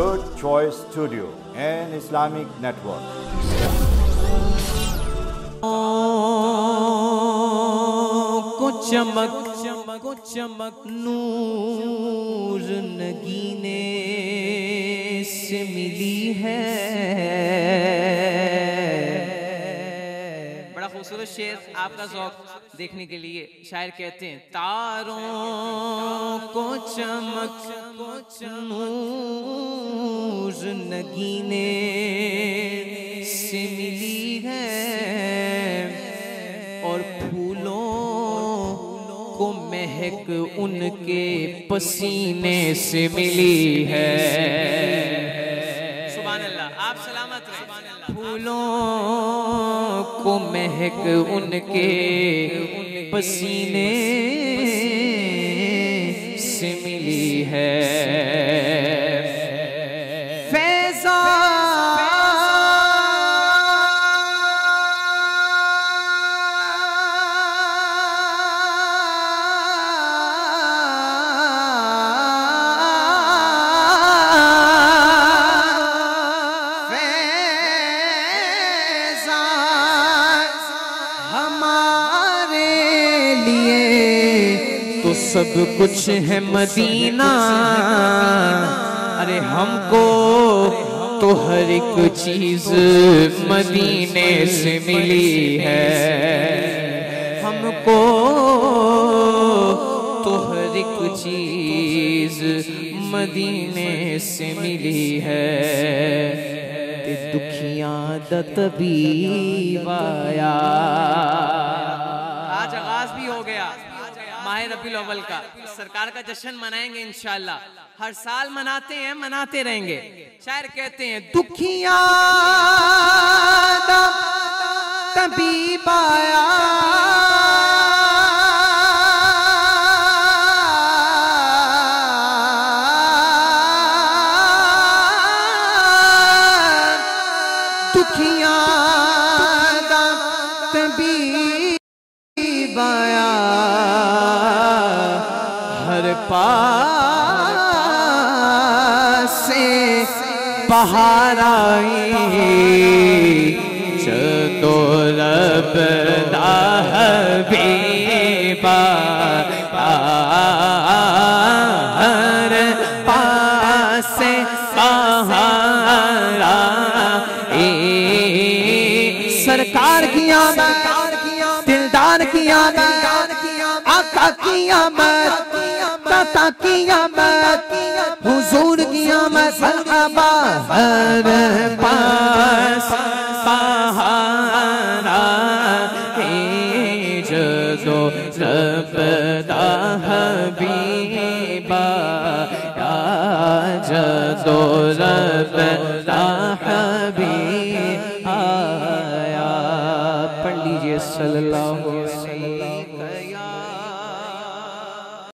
Good Choice Studio and Islamic Network. को चमक नूर नगीने से मिली है। बड़ा खूबसूरत शेर, आपका शौक देखने के लिए। शायर कहते हैं, तारों को चमक नूर नगीने से मिली है, और फूलों को महक उनके पसीने से मिली है। सुभान अल्लाह, आप सलामत रहे। फूलों को महक उनके पसीने से मिली है। फैजा सब कुछ है मदीना, अरे हमको तो हर एक चीज मदीने से मिली है। हमको तो हर एक चीज मदीने से मिली है। दुखिया दा तबीब आया, आज आगाज भी हो गया माह रबीउल अव्वल का। सरकार का जश्न मनाएंगे इंशाल्लाह, हर साल मनाते हैं, मनाते रहेंगे। शायर कहते हैं, दुखिया दा तबीब आया, दुखिया दा तबीब आया, पास से बाहर आई चतो रब दा हबीबा, हर पास से बाहर आई। सरकार की आमद, दिलदार की आमद, आका की आमद, ताता की आमद, हुजूर की आमद, सहाबा हर पास सहारा है जो रब दा हबीबा, जो रब दा हबीबा। पढ़ लीजिए सल्लल्लाहु अलैहि वसल्लम।